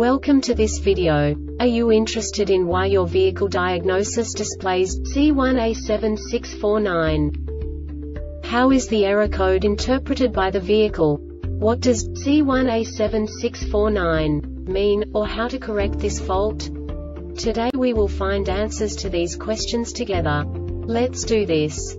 Welcome to this video. Are you interested in why your vehicle diagnosis displays C1A76-49? How is the error code interpreted by the vehicle? What does C1A76-49 mean, or how to correct this fault? Today we will find answers to these questions together. Let's do this.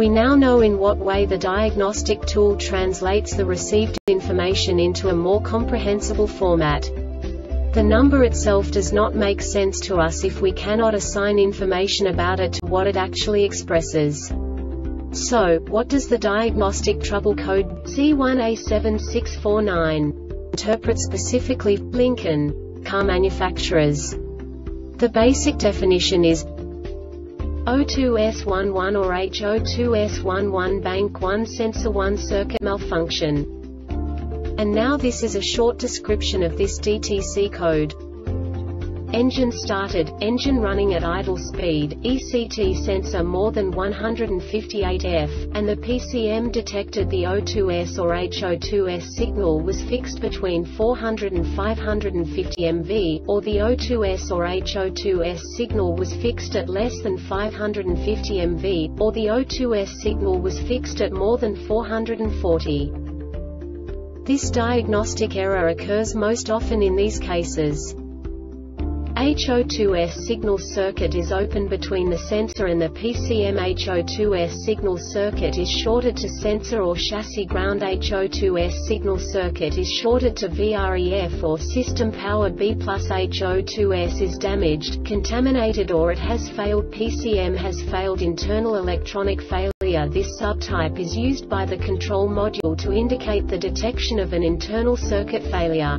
We now know in what way the diagnostic tool translates the received information into a more comprehensible format. The number itself does not make sense to us if we cannot assign information about it to what it actually expresses. So, what does the diagnostic trouble code C1A76-49 interpret specifically for Lincoln car manufacturers? The basic definition is O2S11 or HO2S11 bank 1 sensor 1 circuit malfunction. And now this is a short description of this DTC code. Engine started, engine running at idle speed, ECT sensor more than 158 F, and the PCM detected the O2S or HO2S signal was fixed between 400 and 550 mV, or the O2S or HO2S signal was fixed at less than 550 mV, or the O2S signal was fixed at more than 440. This diagnostic error occurs most often in these cases. HO2S signal circuit is open between the sensor and the PCM. HO2S signal circuit is shorted to sensor or chassis ground. HO2S signal circuit is shorted to VREF or system power B+. HO2S is damaged, contaminated, or it has failed. PCM has failed. Internal electronic failure. This subtype is used by the control module to indicate the detection of an internal circuit failure.